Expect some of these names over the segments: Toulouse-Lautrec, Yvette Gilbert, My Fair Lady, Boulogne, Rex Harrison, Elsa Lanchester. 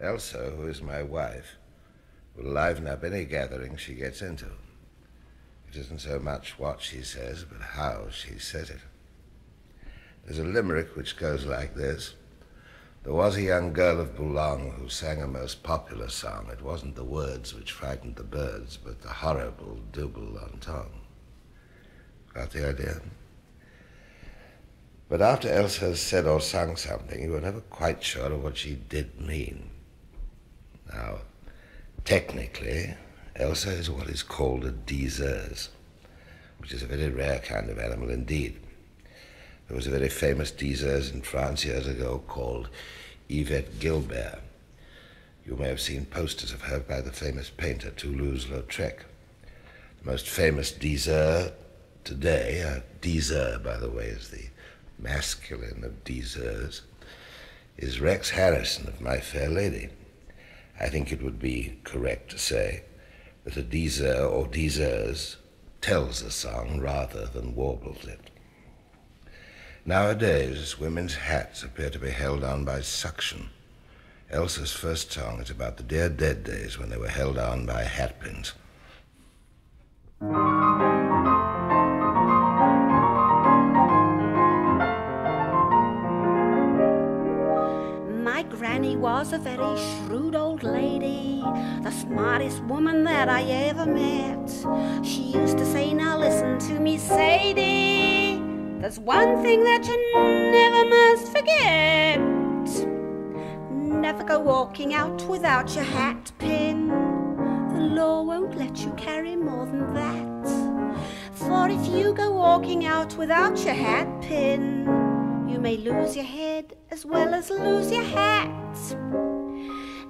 Elsa, who is my wife, will liven up any gathering she gets into. It isn't so much what she says, but how she says it. There's a limerick which goes like this. There was a young girl of Boulogne who sang a most popular song. It wasn't the words which frightened the birds, but the horrible double on tongue. Got the idea? But after Elsa has said or sung something, you were never quite sure of what she did mean. Now, technically, Elsa is what is called a deserse, which is a very rare kind of animal indeed. There was a very famous deserse in France years ago called Yvette Gilbert. You may have seen posters of her by the famous painter Toulouse-Lautrec. The most famous deserse today, deserse, by the way, is the masculine of deserse, is Rex Harrison of My Fair Lady. I think it would be correct to say that a deserse or deserse tells a song rather than warbles it. Nowadays, women's hats appear to be held on by suction. Elsa's first song is about the dear dead days when they were held on by hatpins. Granny was a very shrewd old lady, the smartest woman that I ever met. She used to say, now listen to me, Sadie, there's one thing that you never must forget. Never go walking out without your hat pin. The law won't let you carry more than that. For if you go walking out without your hat pin, you may lose your head as well as lose your hat.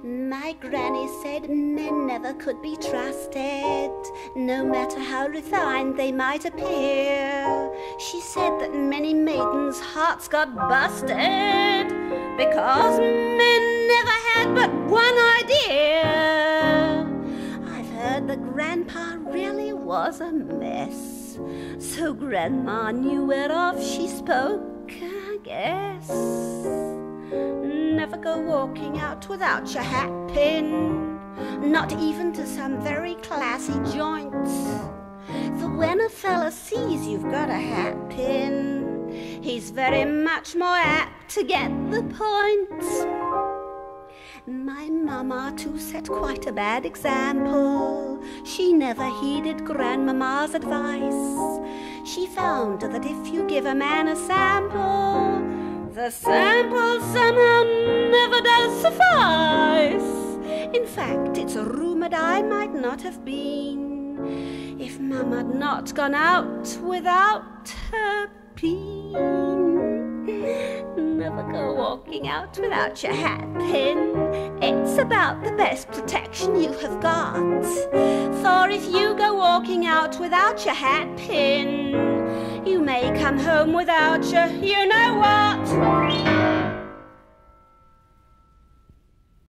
My granny said men never could be trusted, no matter how refined they might appear. She said that many maidens' hearts got busted because men never had but one idea. I've heard that Grandpa really was a mess, so Grandma knew whereof she spoke. I guess never go walking out without your hat pin, not even to some very classy joints. For when a fella sees you've got a hat pin, he's very much more apt to get the point. My mamma too set quite a bad example. She never heeded Grandmama's advice. She found that if you give a man a sample, the sample somehow never does suffice. In fact, it's rumoured I might not have been if Mum had not gone out without her pin. Never go walking out without your hat pin. It's about the best protection you have got. For if you go walking out without your hat pin, you may come home without your you know what.